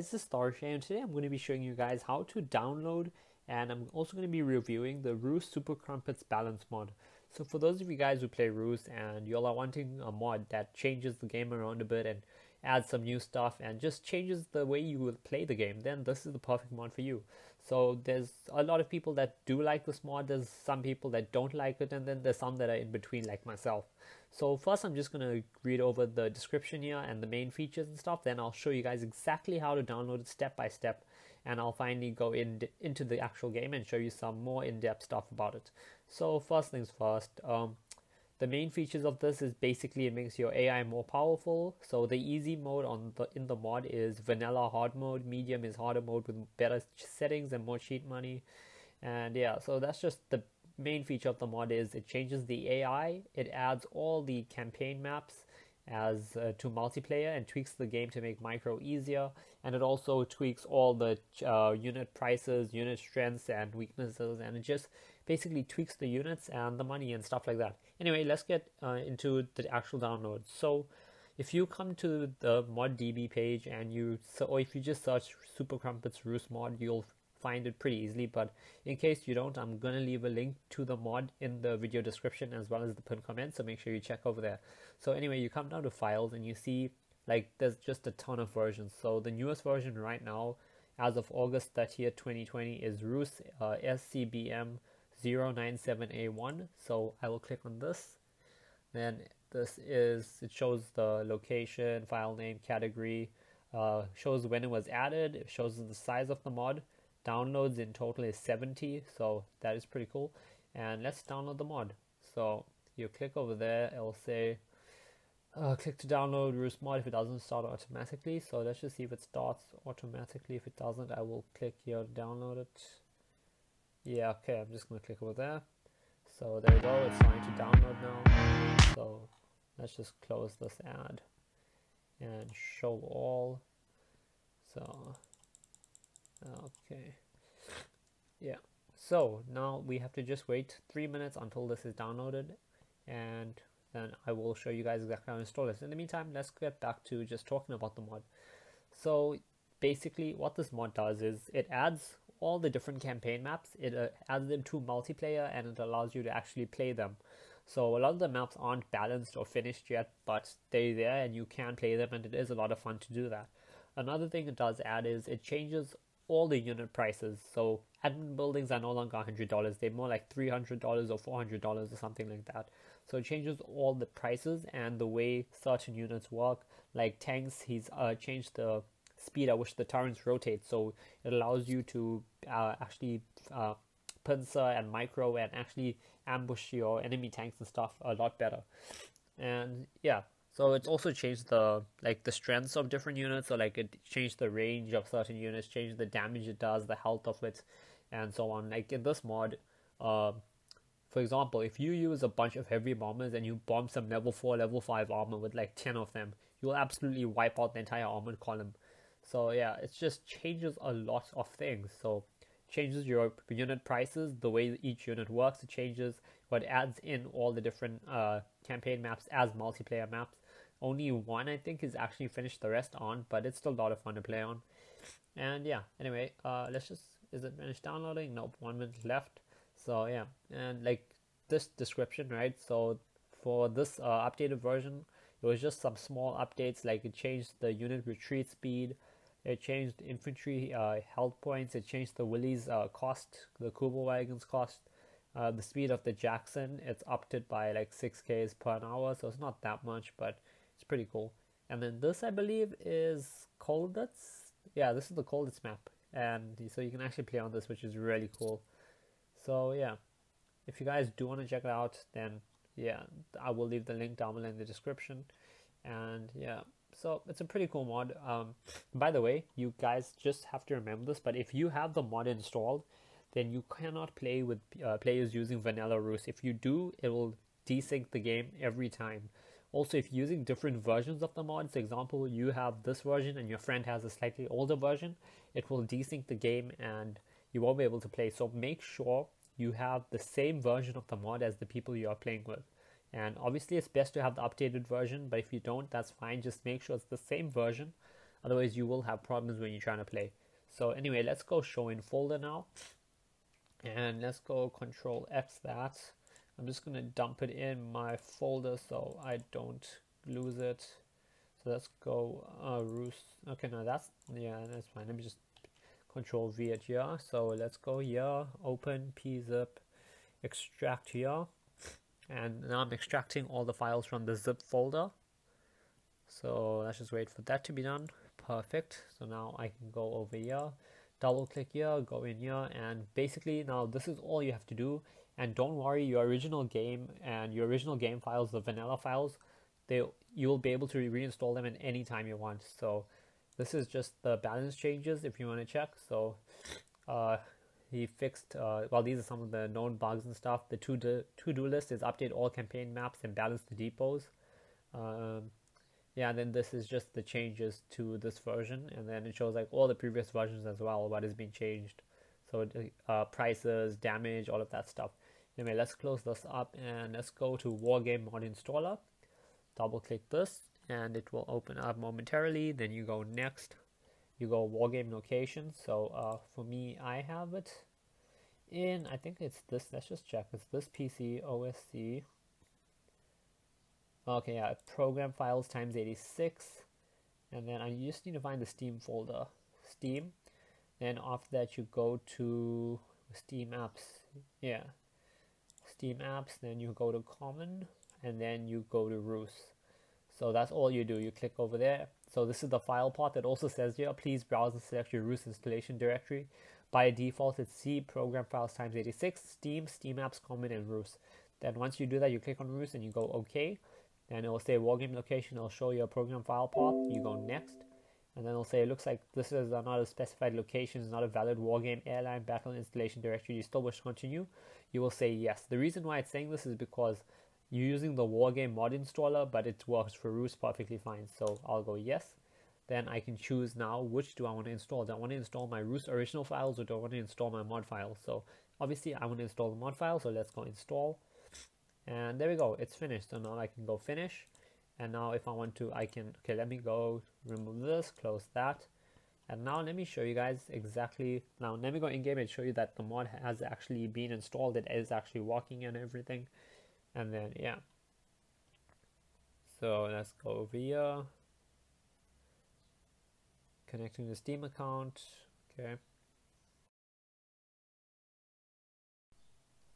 guys, this is Tharshey, and today I'm going to be showing you guys how to download, and I'm also going to be reviewing the Ruse Super Crumpets balance mod. So for those of you guys who play Ruse and y'all are wanting a mod that changes the game around a bit and adds some new stuff and just changes the way you will play the game, then this is the perfect mod for you. So there's a lot of people that do like this mod, there's some people that don't like it, and then there's some that are in between like myself. So first I'm just going to read over the description here and the main features and stuff, then I'll show you guys exactly how to download it step by step, and I'll finally go into the actual game and show you some more in-depth stuff about it. So first things first, the main features of this is basically it makes your AI more powerful. So the easy mode in the mod is vanilla hard mode, medium is harder mode with better settings and more cheat money. And yeah, so that's just the main feature of the mod is it changes the AI, it adds all the campaign maps as to multiplayer and tweaks the game to make micro easier, and it also tweaks all the unit prices, unit strengths and weaknesses, and it just basically tweaks the units and the money and stuff like that. Anyway, let's get into the actual download. So if you come to the ModDB page and or if you just search Super Crumpets Ruse mod, you'll find it pretty easily, but in case you don't, I'm gonna leave a link to the mod in the video description as well as the pinned comment, so make sure you check over there. So anyway, you come down to files and you see like there's just a ton of versions. So the newest version right now as of August 30th 2020 is Ruse SCBM 097A1. So I will click on this, then this is, it shows the location, file name, category, shows when it was added, it shows the size of the mod. Downloads in total is 70, so that is pretty cool. And let's download the mod. So you click over there, it'll say click to download Ruse mod if it doesn't start automatically. So let's just see if it starts automatically. If it doesn't, I will click here to download it. Yeah, okay, I'm just gonna click over there. So there we go, it's trying to download now. So let's just close this ad and show all. So okay, yeah, so now we have to just wait 3 minutes until this is downloaded, and then I will show you guys exactly how to install this. In the meantime, let's get back to just talking about the mod. So basically what this mod does is it adds all the different campaign maps, it adds them to multiplayer, and it allows you to actually play them. So a lot of the maps aren't balanced or finished yet, but they're there and you can play them, and it is a lot of fun to do that. Another thing it does add is it changes all the unit prices. So admin buildings are no longer $100, they're more like $300 or $400 or something like that. So it changes all the prices and the way certain units work, like tanks. He's changed the speed at which the turrets rotate, so it allows you to actually pincer and micro and actually ambush your enemy tanks and stuff a lot better. And yeah, so it's also changed the strengths of different units, so like it changed the range of certain units, changed the damage it does, the health of it, and so on. Like in this mod, for example, if you use a bunch of heavy bombers and you bomb some level 4, level 5 armor with like 10 of them, you'll absolutely wipe out the entire armored column. So yeah, it just changes a lot of things. So changes your unit prices, the way each unit works, it changes what adds in all the different campaign maps as multiplayer maps. Only one I think is actually finished, the rest aren't, but it's still a lot of fun to play on. And yeah, anyway, let's just, is it finished downloading? Nope, 1 minute left. So yeah, and like this description, right? So for this updated version, it was just some small updates, like it changed the unit retreat speed, it changed infantry health points, it changed the Willy's cost, the Kübelwagen's cost, the speed of the Jackson, it's upped it by like 6Ks per hour, so it's not that much, but it's pretty cool. And then this, I believe, is Colditz. Yeah, this is the Colditz map, and so you can actually play on this, which is really cool. So yeah, if you guys do want to check it out, then yeah, I will leave the link down below in the description. And yeah, so it's a pretty cool mod. By the way, you guys just have to remember this, but if you have the mod installed, then you cannot play with players using vanilla Ruse. If you do, it will desync the game every time. Also, if you're using different versions of the mod, for example, you have this version and your friend has a slightly older version, it will desync the game and you won't be able to play. So make sure you have the same version of the mod as the people you are playing with. And obviously it's best to have the updated version, but if you don't, that's fine. Just make sure it's the same version Otherwise you will have problems when you're trying to play. So anyway, let's go show in folder now, and let's go Control X that. I'm just gonna dump it in my folder so I don't lose it. So let's go Ruse. Okay, no, that's, yeah, that's fine. Let me just Control V it here. So let's go here, open pzip, extract here, and now I'm extracting all the files from the zip folder. So let's just wait for that to be done. Perfect. So now I can go over here, double click here, go in here, and basically now this is all you have to do. And don't worry, your original game and your original game files, the vanilla files, you will be able to reinstall them at any time you want. So this is just the balance changes if you want to check. So he fixed, well, these are some of the known bugs and stuff. The to-do list is update all campaign maps and balance the depots. Yeah, and then this is just the changes to this version, and then it shows like all the previous versions as well, what has been changed. So prices, damage, all of that stuff. Anyway, let's close this up and let's go to Wargame Mod Installer. Double click this and it will open up momentarily. Then you go next, you go Wargame Location. So for me, I have it in, I think it's this, let's just check. It's this PC, OSC. Okay, yeah, program files ×86. And then I just need to find the Steam folder, Steam. Then after that you go to Steam apps, yeah, Steam apps, then you go to common, and then you go to Ruse. So that's all you do, you click over there. So this is the file part that also says here, please browse and select your Ruse installation directory. By default it's C, program files ×86, Steam, Steam apps, common, and Ruse. Then once you do that, you click on Ruse and you go OK. Then it will say Wargame Location, it'll show your program file path, you go next. And then it'll say, it looks like this is not a specified location, it's not a valid wargame, airline, battle, installation directory. You still wish to continue? You will say yes. The reason why it's saying this is because you're using the Wargame Mod Installer, but it works for Ruse perfectly fine. So I'll go yes. Then I can choose now, which do I want to install? Do I want to install my Ruse original files or do I want to install my mod files? So obviously I want to install the mod file, so let's go install. And there we go, it's finished. So now I can go finish. And now if I want to, I can, okay, let me go remove this, close that. And now let me show you guys exactly, now let me go in game and show you that the mod has actually been installed. It is actually working and everything. And then, yeah. So let's go over here. Connecting the Steam account, okay.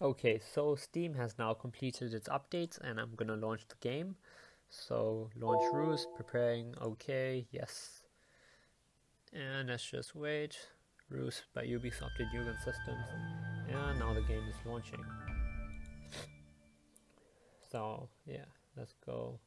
Okay, so Steam has now completed its updates and I'm gonna launch the game. So launch Ruse, preparing, okay, yes. And let's just wait. Ruse by Ubisoft and Eugen Systems. And now the game is launching. So yeah, let's go.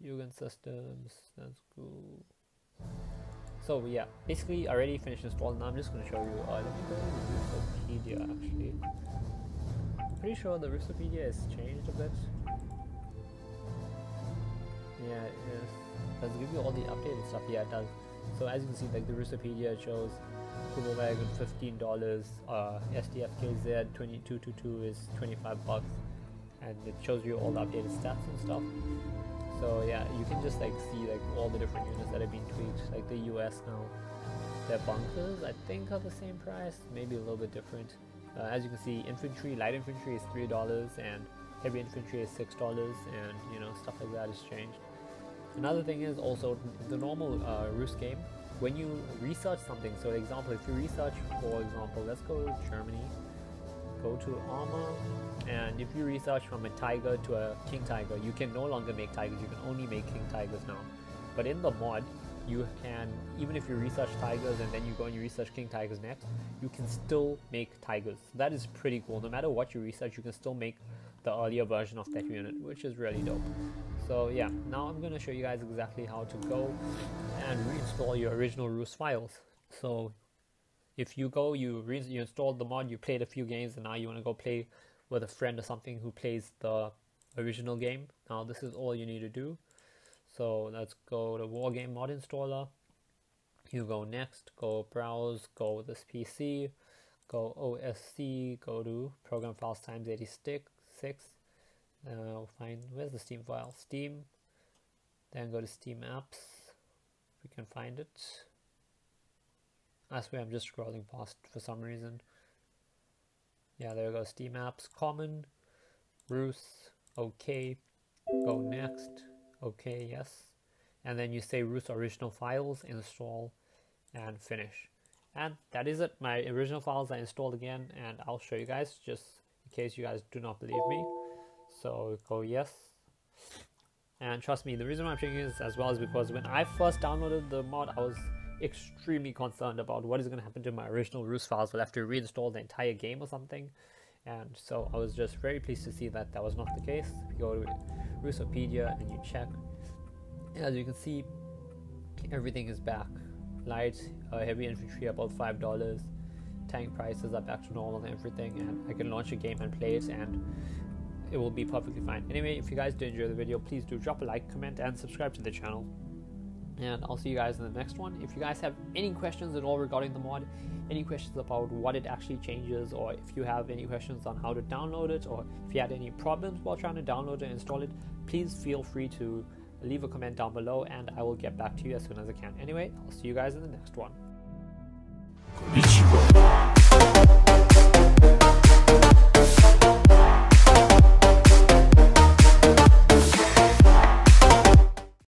Eugen Systems, let's go. So yeah, basically already finished install. Now I'm just gonna show you, let me go to Rusepedia actually. I'm pretty sure the Rusepedia has changed a bit. Yeah, it is. Does it give you all the updated stuff? Yeah, it does. So as you can see, like the Rusepedia shows Kübelwagen $15, SdKfz 2222 is $25, and it shows you all the updated stats and stuff. So yeah, you can just like see like all the different units that have been tweaked. Like the US now, their bunkers I think are the same price, maybe a little bit different. As you can see, infantry, light infantry is $3 and heavy infantry is $6, and you know, stuff like that is changed. Another thing is also the normal Ruse game, when you research something, so for example, if you research, for example, let's go to Germany, go to armor, and if you research from a tiger to a king tiger, you can no longer make tigers, you can only make king tigers now. But in the mod, you can, even if you research tigers and then you go and you research king tigers next, you can still make tigers. That is pretty cool. No matter what you research, you can still make the earlier version of that unit, which is really dope. So yeah, now I'm gonna show you guys exactly how to go and reinstall your original Ruse files. So if you go, you installed the mod, you played a few games, and now you want to go play with a friend or something who plays the original game. Now this is all you need to do. So let's go to Wargame Mod Installer. You go next, go browse, go this PC, go OSC, go to program files ×86. Find, where's the Steam file? Steam, then go to Steam apps, we can find it. I swear I'm just scrolling past for some reason. Yeah, there we go. Steam apps, common, Ruse, okay, go next, okay, yes. And then you say Ruse original files, install, and finish. And that is it. My original files are installed again, and I'll show you guys just in case you guys do not believe me. So go yes. And trust me, the reason why I'm showing you this as well is because when I first downloaded the mod, I was extremely concerned about what is going to happen to my original Ruse files. We'll have to reinstall the entire game or something. And so I was just very pleased to see that that was not the case. If you go to Rusepedia and you check, as you can see, everything is back. Light, heavy infantry about $5, tank prices are back to normal and everything, and I can launch a game and play it and it will be perfectly fine. Anyway, if you guys did enjoy the video, please do drop a like, comment, and subscribe to the channel. And I'll see you guys in the next one. If you guys have any questions at all regarding the mod, any questions about what it actually changes, or if you have any questions on how to download it, or if you had any problems while trying to download and install it, please feel free to leave a comment down below and I will get back to you as soon as I can. Anyway, I'll see you guys in the next one.